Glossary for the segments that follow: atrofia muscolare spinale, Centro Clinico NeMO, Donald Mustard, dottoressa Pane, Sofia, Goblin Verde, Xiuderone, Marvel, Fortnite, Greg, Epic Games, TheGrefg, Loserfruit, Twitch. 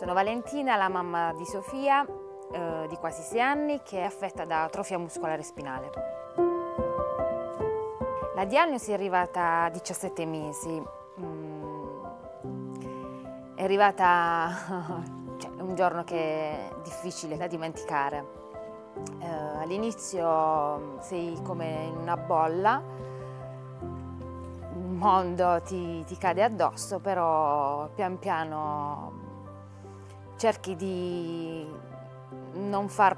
Sono Valentina, la mamma di Sofia, di quasi 6 anni, che è affetta da atrofia muscolare spinale. La diagnosi è arrivata a 17 mesi. È arrivata un giorno che è difficile da dimenticare. All'inizio sei come in una bolla, un mondo ti cade addosso, però pian piano cerchi di non far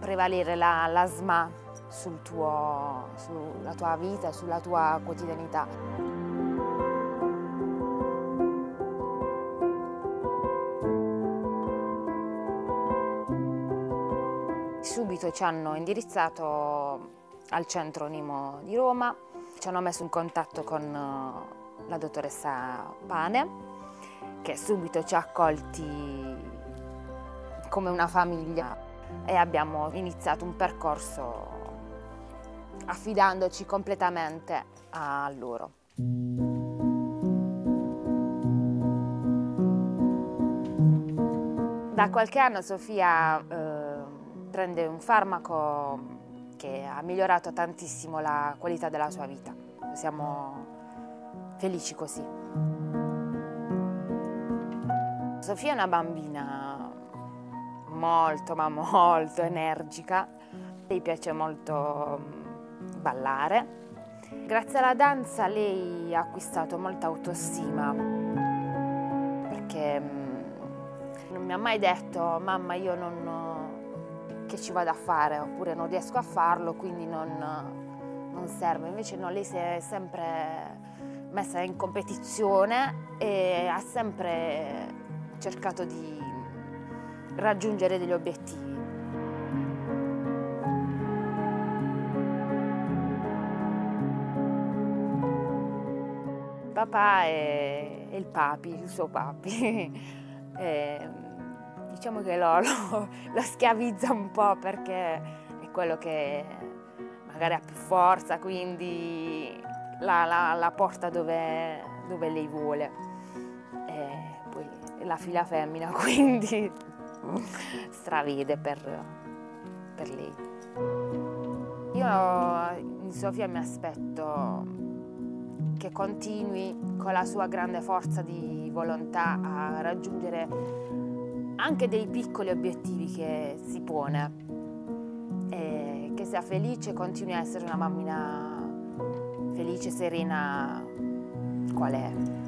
prevalere l'asma sulla tua vita, sulla tua quotidianità. Subito ci hanno indirizzato al centro NeMO di Roma, ci hanno messo in contatto con la dottoressa Pane, che subito ci ha accolti come una famiglia e abbiamo iniziato un percorso affidandoci completamente a loro. Da qualche anno Sofia prende un farmaco che ha migliorato tantissimo la qualità della sua vita. Siamo felici così. Sofia è una bambina molto, ma molto energica. Le piace molto ballare. Grazie alla danza lei ha acquistato molta autostima, perché non mi ha mai detto «mamma, io che ci vado a fare» oppure «non riesco a farlo, quindi non serve». Invece no, lei si è sempre messa in competizione e ha sempre cercato di raggiungere degli obiettivi. Papà è il papi, il suo papi. Diciamo che lo schiavizza un po', perché è quello che magari ha più forza, quindi la porta dove lei vuole. E poi è la figlia femmina, quindi stravede per lei. Io in Sofia mi aspetto che continui con la sua grande forza di volontà a raggiungere anche dei piccoli obiettivi che si pone, e che sia felice, continui a essere una bambina felice, serena, qual è.